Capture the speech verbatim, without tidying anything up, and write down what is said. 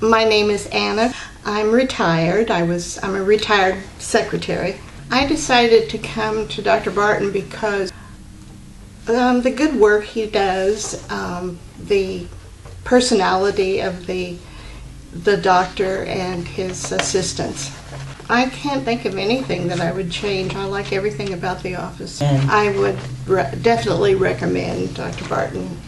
My name is Anna. I'm retired. I was, I'm a retired secretary. I decided to come to Doctor Barton because um, the good work he does, um, the personality of the, the doctor and his assistants. I can't think of anything that I would change. I like everything about the office. I would re- definitely recommend Doctor Barton.